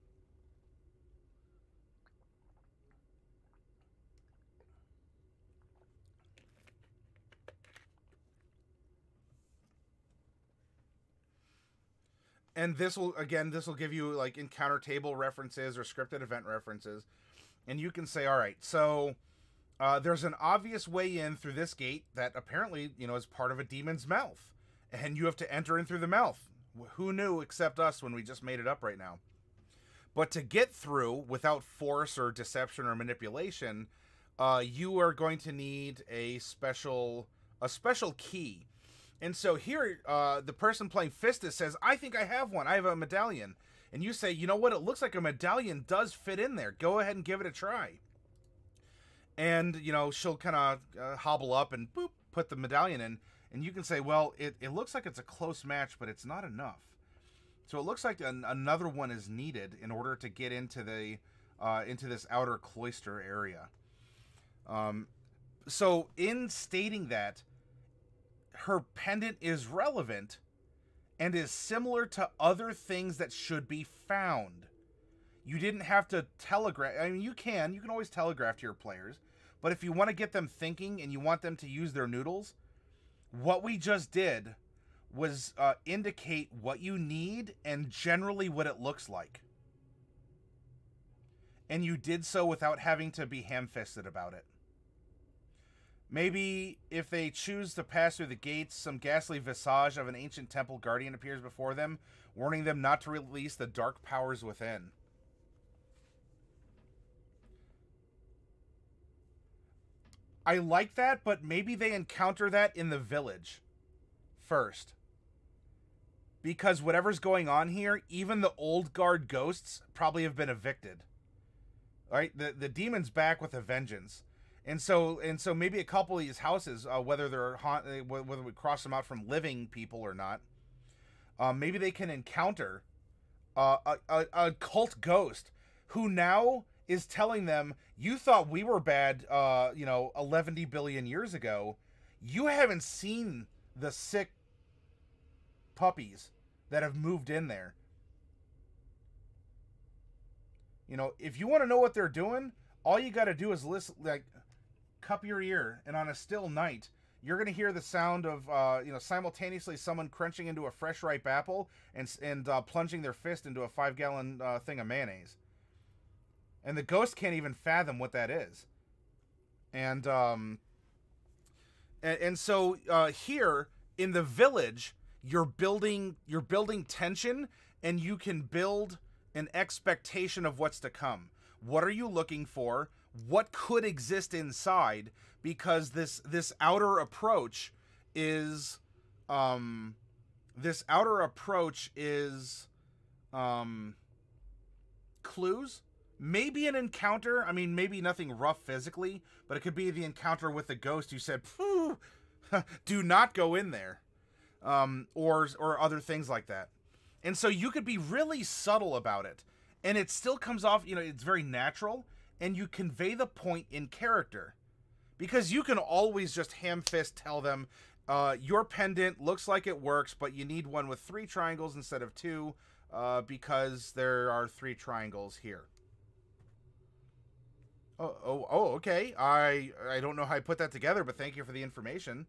And this will give you like encounter table references or scripted event references. And you can say, all right, so there's an obvious way in through this gate that apparently, you know, is part of a demon's mouth. And you have to enter in through the mouth. Who knew except us when we just made it up right now? But to get through without force or deception or manipulation, you are going to need a special key. And so here, the person playing Fistus says, I think I have one. I have a medallion. And you say, you know what? It looks like a medallion does fit in there. Go ahead and give it a try. And, you know, she'll kind of hobble up and boop, put the medallion in. And you can say, well, it looks like it's a close match, but it's not enough. So it looks like another one is needed in order to get into this outer cloister area. So in stating that, her pendant is relevant and is similar to other things that should be found. You didn't have to telegraph. I mean, you can always telegraph to your players, but if you want to get them thinking and you want them to use their noodles, what we just did was indicate what you need and generally what it looks like. And you did so without having to be ham-fisted about it. Maybe if they choose to pass through the gates, some ghastly visage of an ancient temple guardian appears before them, warning them not to release the dark powers within. I like that, but maybe they encounter that in the village first. because whatever's going on here, even the old guard ghosts probably have been evicted. All right, the demon's back with a vengeance, and so maybe a couple of these houses, whether they're haunted, whether we cross them out from living people or not, maybe they can encounter a cult ghost who now is telling them, you thought we were bad, 11 billion years ago. You haven't seen the sick puppies that have moved in there. You know, if you want to know what they're doing, all you got to do is listen, like, cup your ear, and on a still night, you're going to hear the sound of, simultaneously someone crunching into a fresh ripe apple and plunging their fist into a 5-gallon thing of mayonnaise. And the ghost can't even fathom what that is. And so here in the village, you're building tension, and you can build an expectation of what's to come. What are you looking for? What could exist inside? Because this outer approach is clues. Maybe an encounter. I mean, maybe nothing rough physically, but it could be the encounter with the ghost who said, phew, do not go in there, or other things like that. And so you could be really subtle about it, and it still comes off, it's very natural, and you convey the point in character, because you can always just ham-fist tell them, your pendant looks like it works, but you need one with 3 triangles instead of 2, because there are 3 triangles here. Oh, okay. I don't know how I put that together, but thank you for the information.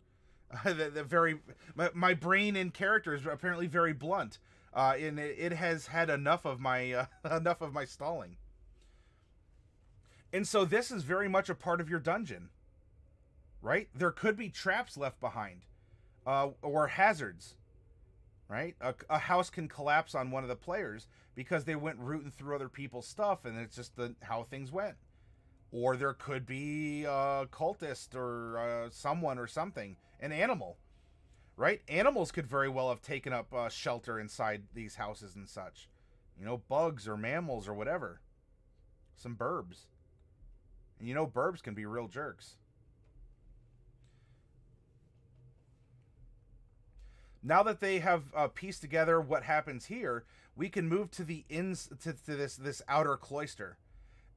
My brain in character is apparently very blunt, and it has had enough of my stalling. And so this is very much a part of your dungeon, right? There could be traps left behind, or hazards, right? A house can collapse on one of the players because they went rooting through other people's stuff, and it's just how things went. Or there could be a cultist or someone or something, an animal, right? Animals could very well have taken up shelter inside these houses and such. Bugs or mammals or whatever. Some burbs. And burbs can be real jerks. Now that they have pieced together what happens here, we can move to the this outer cloister.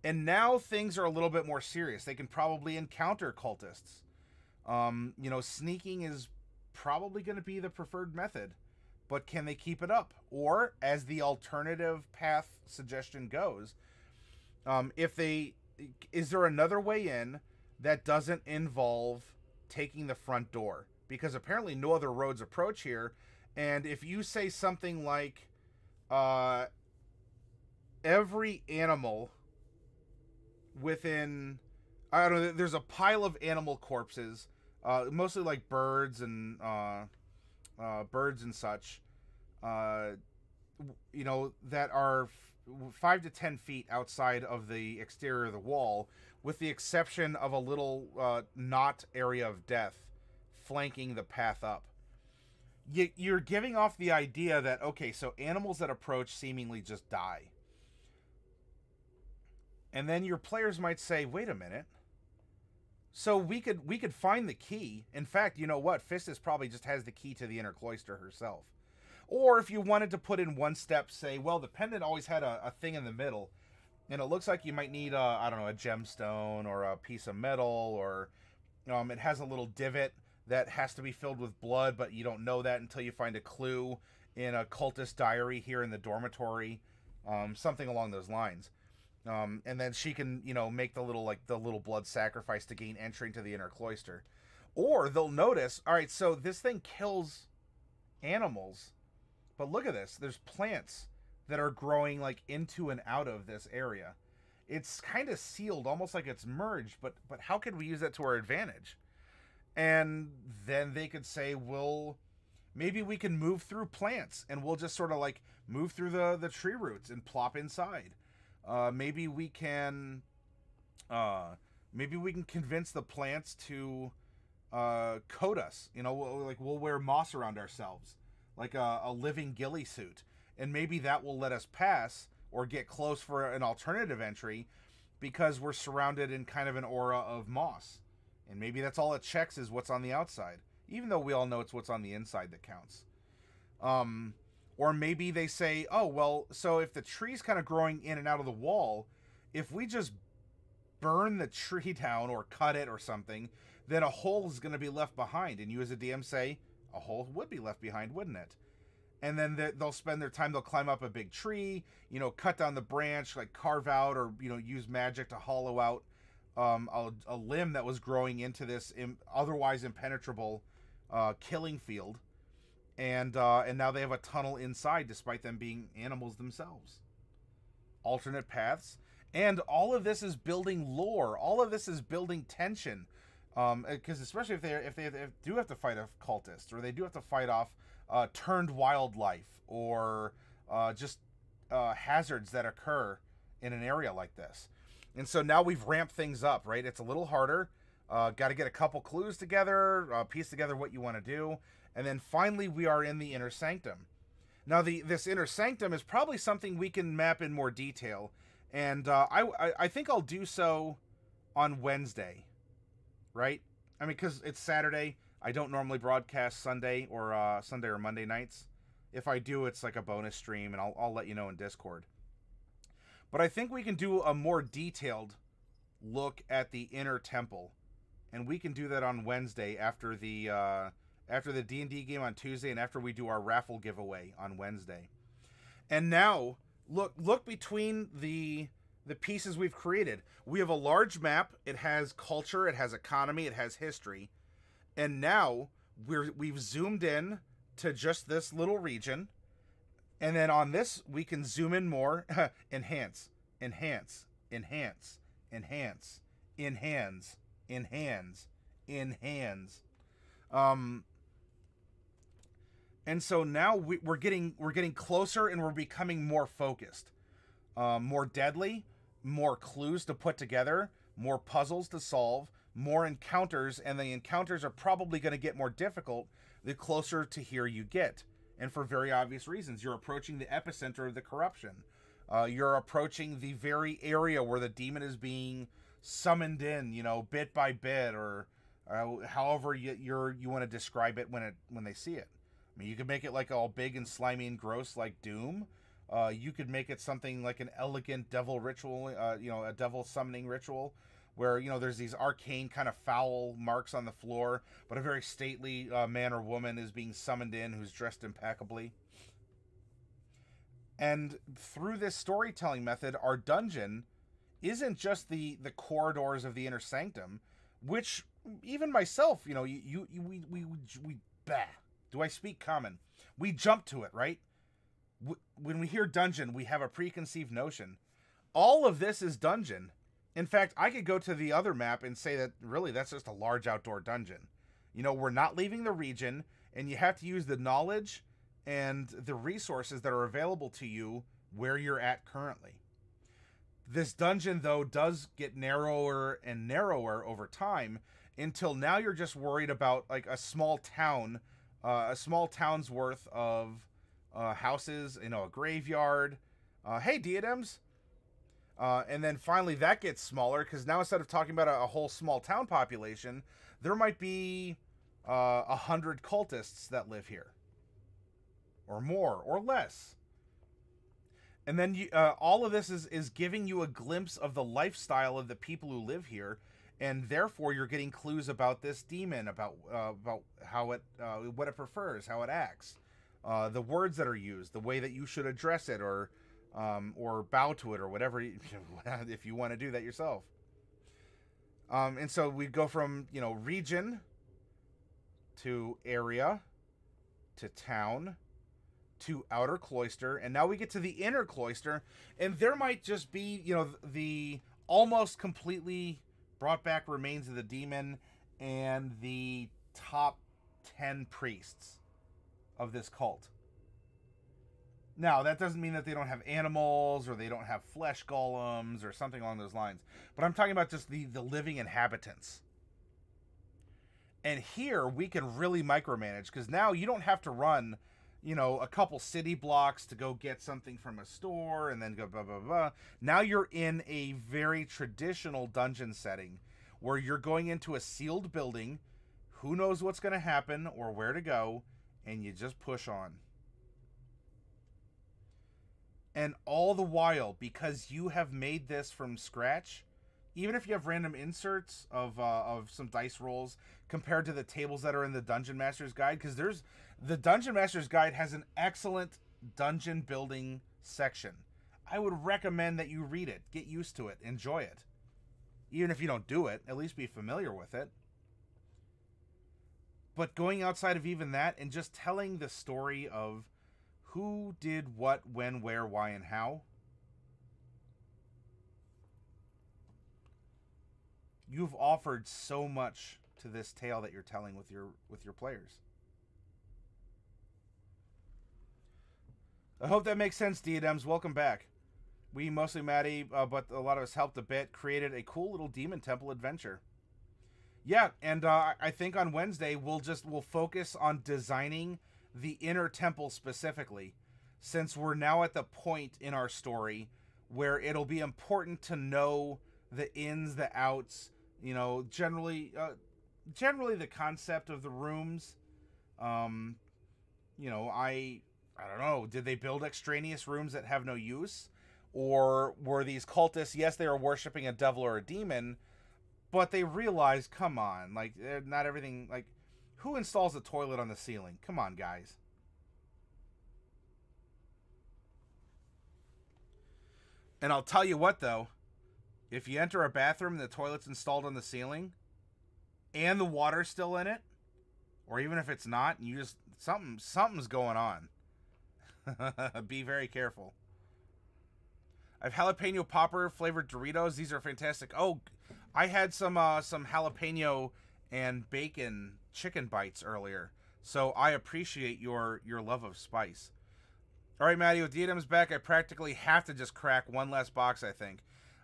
And now things are a little bit more serious. They can probably encounter cultists. Sneaking is probably going to be the preferred method, but can they keep it up? Or, as the alternative path suggestion goes, is there another way in that doesn't involve taking the front door? Because apparently no other roads approach here. And if you say something like, every animal within, I don't know, there's a pile of animal corpses, mostly like birds and such, that are 5 to 10 feet outside of the exterior of the wall, with the exception of a little knot area of death flanking the path up. You're giving off the idea that, okay, so animals that approach seemingly just die. And then your players might say, wait a minute. So we could find the key. In fact, you know what? Fistis probably just has the key to the inner cloister herself. Or if you wanted to put in one step, say, well, the pendant always had a thing in the middle. And it looks like you might need, a gemstone or a piece of metal. Or it has a little divot that has to be filled with blood, but you don't know that until you find a clue in a cultist diary here in the dormitory. Something along those lines. And then she can, make the little blood sacrifice to gain entry into the inner cloister. Or they'll notice, all right, so this thing kills animals, but look at this. There's plants that are growing into and out of this area. It's kind of sealed, almost like it's merged, but how could we use that to our advantage? And then they could say, well, maybe we can move through plants, and we'll just sort of move through the tree roots and plop inside. Maybe we can convince the plants to coat us. We'll wear moss around ourselves. like a living ghillie suit, and maybe that will let us pass or get close for an alternative entry because we're surrounded in kind of an aura of moss. And maybe that's all it checks is what's on the outside, even though we all know it's what's on the inside that counts. Or maybe they say, oh, well, so if the tree's kind of growing in and out of the wall, if we just burn the tree down or cut it or something, then a hole is going to be left behind. And you as a DM say, a hole would be left behind, wouldn't it? And then they'll spend their time, they'll climb up a big tree, you know, cut down the branch, like carve out or, you know, use magic to hollow out a limb that was growing into this otherwise impenetrable killing field. And now they have a tunnel inside, despite them being animals themselves. Alternate paths. And all of this is building lore. All of this is building tension. Because especially if they do have to fight off cultists, or they do have to fight off turned wildlife, or just hazards that occur in an area like this. And so now we've ramped things up, right? It's a little harder. Got to get a couple clues together, piece together what you want to do. And then finally we are in the inner sanctum. Now this inner sanctum is probably something we can map in more detail. And I think I'll do so on Wednesday. Right? I mean, because it's Saturday. I don't normally broadcast Sunday or Monday nights. If I do, it's like a bonus stream, and I'll let you know in Discord. But I think we can do a more detailed look at the inner temple, and we can do that on Wednesday after the D&D game on Tuesday, and after we do our raffle giveaway on Wednesday. And now, look between the pieces we've created. We have a large map. It has culture, it has economy, it has history. And now we've zoomed in to just this little region. And then on this, we can zoom in more. Enhance. And so now we're getting closer, and we're becoming more focused, more deadly. More clues to put together, more puzzles to solve, more encounters, and the encounters are probably going to get more difficult the closer to here you get. And for very obvious reasons, you're approaching the epicenter of the corruption. You're approaching the very area where the demon is being summoned in, you know, bit by bit, or however you want to describe it when they see it. I mean, you can make it like all big and slimy and gross like Doom. You could make it something like an elegant devil ritual, you know, a devil summoning ritual where, you know, there's these arcane kind of foul marks on the floor, but a very stately man or woman is being summoned in who's dressed impeccably. And through this storytelling method, our dungeon isn't just the corridors of the inner sanctum, which even myself, you know, do I speak common? We jump to it, right? When we hear dungeon, we have a preconceived notion. All of this is dungeon. In fact, I could go to the other map and say that really that's just a large outdoor dungeon. You know, we're not leaving the region, and you have to use the knowledge and the resources that are available to you where you're at currently. This dungeon, though, does get narrower and narrower over time until now you're just worried about like a small town, a small town's worth of houses, you know, a graveyard, hey, diadems. And then finally that gets smaller, because now instead of talking about a whole small town population, there might be 100 cultists that live here, or more or less. And then you, all of this is giving you a glimpse of the lifestyle of the people who live here, and therefore you're getting clues about this demon, about how it, what it prefers, how it acts. The words that are used, the way that you should address it, or bow to it, or whatever, if you want to do that yourself. And so we go from, you know, region to area to town to outer cloister, and now we get to the inner cloister, and there might just be, you know, the almost completely brought back remains of the demon and the top 10 priests of this cult. Now, that doesn't mean that they don't have animals or they don't have flesh golems or something along those lines, but I'm talking about just the living inhabitants. And here we can really micromanage, because now you don't have to run, you know, a couple city blocks to go get something from a store and then go blah, blah, blah. Now you're in a very traditional dungeon setting where you're going into a sealed building. Who knows what's going to happen or where to go, and you just push on. And all the while, because you have made this from scratch, even if you have random inserts of some dice rolls compared to the tables that are in the Dungeon Master's Guide, because there's the Dungeon Master's Guide has an excellent dungeon building section. I would recommend that you read it, get used to it, enjoy it. Even if you don't do it, at least be familiar with it. But going outside of even that and just telling the story of who did what, when, where, why, and how. You've offered so much to this tale that you're telling with your players. I hope that makes sense, DMs. Welcome back. We mostly, Maddie, but a lot of us helped a bit, created a cool little demon temple adventure. Yeah, and I think on Wednesday we'll focus on designing the inner temple specifically, since we're now at the point in our story where it'll be important to know the ins, the outs, you know, generally the concept of the rooms. You know, I don't know, did they build extraneous rooms that have no use? Or were these cultists, yes, they were worshiping a devil or a demon, but they realized, come on, like, not everything, like, who installs a toilet on the ceiling? Come on, guys. And I'll tell you what, though. If you enter a bathroom and the toilet's installed on the ceiling, and the water's still in it, or even if it's not, you just, something's going on. Be very careful. I have jalapeno popper flavored Doritos. These are fantastic. Oh, I had some jalapeno and bacon chicken bites earlier, so I appreciate your love of spice. All right, Maddie, with DMs back, I practically have to just crack one last box, I think.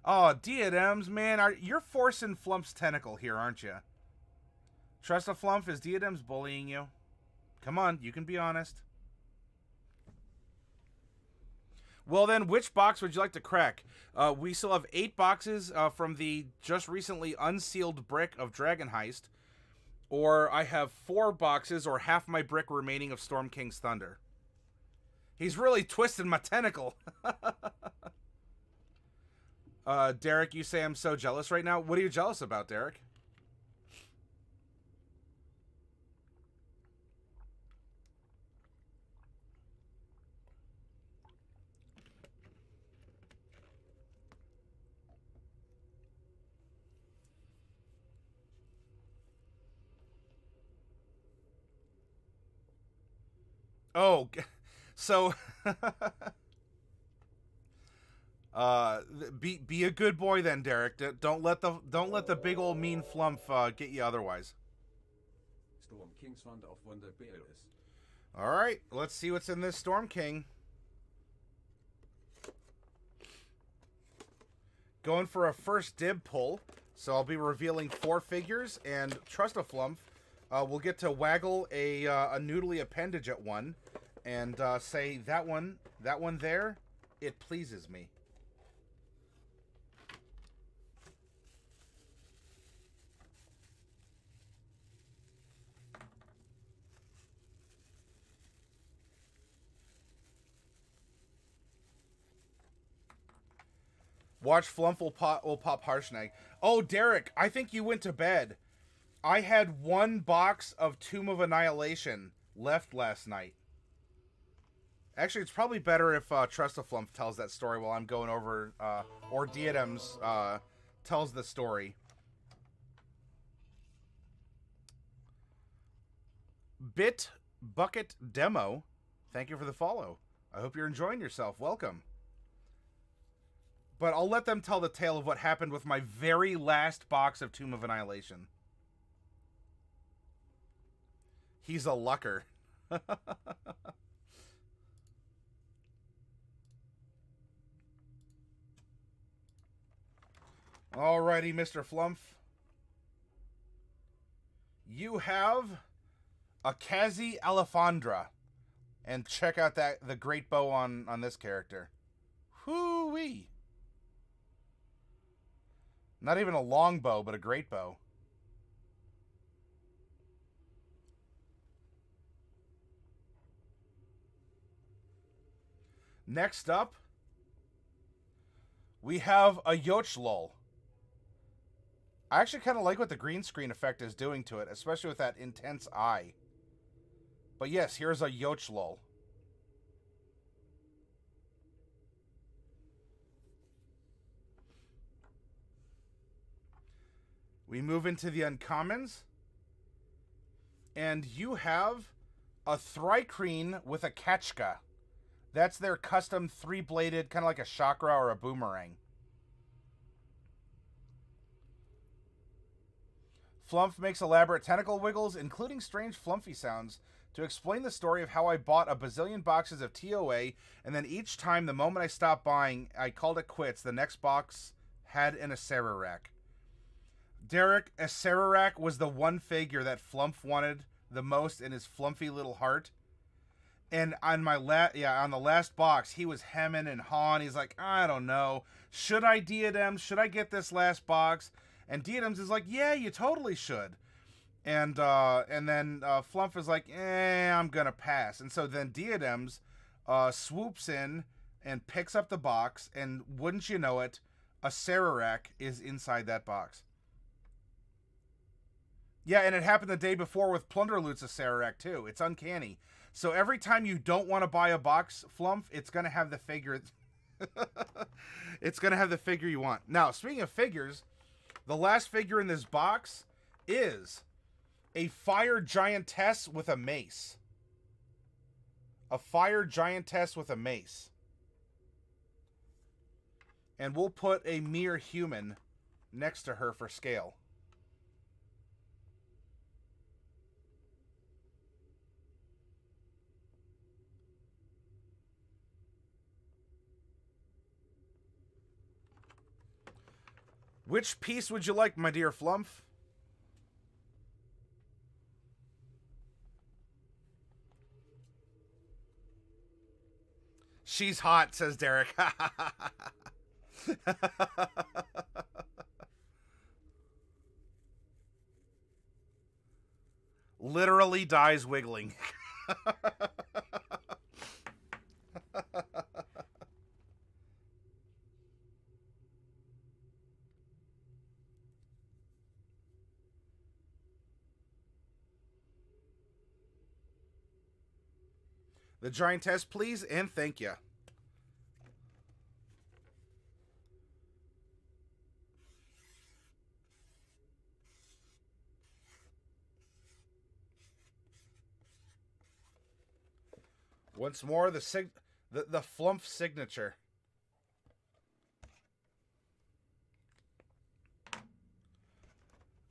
Oh, DMs, man, you're forcing Flump's tentacle here, aren't you? Trust a Flump, is DMs bullying you? Come on, you can be honest. Well then, which box would you like to crack? We still have 8 boxes from the just recently unsealed brick of Dragon Heist. Or I have 4 boxes or half my brick remaining of Storm King's Thunder. He's really twisted my tentacle. Derek, you say I'm so jealous right now. What are you jealous about, Derek? Oh, so be a good boy then, Derek. Don't let the big old mean Flump get you otherwise. Storm King's Thunder of Wonder Bears. All right, let's see what's in this Storm King. Going for a first dib pull, so I'll be revealing 4 figures, and trust a Flump. We'll get to waggle a noodly appendage at one, and say that one there, it pleases me. Watch Flump will pop Harshnag. Oh, Derek, I think you went to bed. I had 1 box of Tomb of Annihilation left last night. Actually, it's probably better if Trustaflump tells that story while I'm going over, or Diadems tells the story. Bit Bucket Demo, thank you for the follow. I hope you're enjoying yourself. Welcome. But I'll let them tell the tale of what happened with my very last box of Tomb of Annihilation. He's a lucker. Alrighty, Mr. Flump. You have a Kazi Alifandra, And check out that the great bow on this character. Hoo-wee. Not even a long bow, but a great bow. Next up, we have a Yochlol. I actually kind of like what the green screen effect is doing to it, especially with that intense eye. But yes, here's a Yochlol. We move into the uncommons. And you have a Thrycreen with a Kachka. That's their custom three-bladed, kind of like a chakra or a boomerang. Flumph makes elaborate tentacle wiggles, including strange flumphy sounds, to explain the story of how I bought a bazillion boxes of TOA, and then each time, the moment I stopped buying, I called it quits. The next box had an Acererak. Derek, Acererak was the one figure that Flumph wanted the most in his flumpy little heart. And on my on the last box, he was hemming and hawing. He's like, I don't know. Should I Diadems? Should I get this last box? And Diadems is like, yeah, you totally should. And then Flumph is like, eh, I'm going to pass. And so then Diadems swoops in and picks up the box. And wouldn't you know it, Acererak is inside that box. Yeah, and it happened the day before with Plunder Loots Acererak, too. It's uncanny. So every time you don't want to buy a box, Flumph, it's going to have the figure. It's going to have the figure you want. Now, speaking of figures, the last figure in this box is a fire giantess with a mace. A fire giantess with a mace. And we'll put a mere human next to her for scale. Which piece would you like, my dear Flumph? She's hot, says Derek. Literally dies wiggling. The giantess, please, and thank you. Once more, the Flumph signature.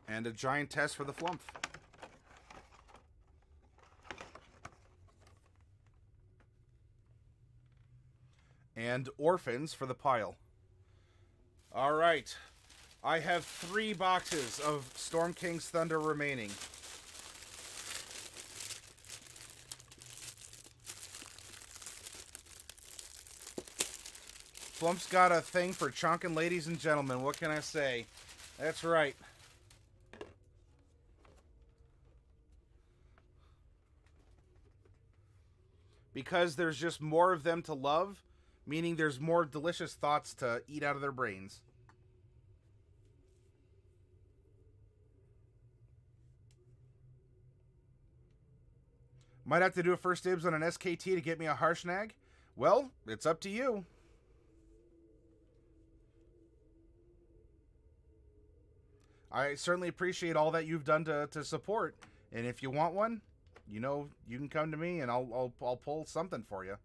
And a giantess for the Flumph. And orphans for the pile. All right. I have three boxes of Storm King's Thunder remaining. Flump's got a thing for chonkin' ladies and gentlemen. What can I say? That's right. Because there's just more of them to love. Meaning there's more delicious thoughts to eat out of their brains. Might have to do a first dibs on an SKT to get me a Harshnag. Well, it's up to you. I certainly appreciate all that you've done to support. And if you want one, you know, you can come to me and I'll pull something for you.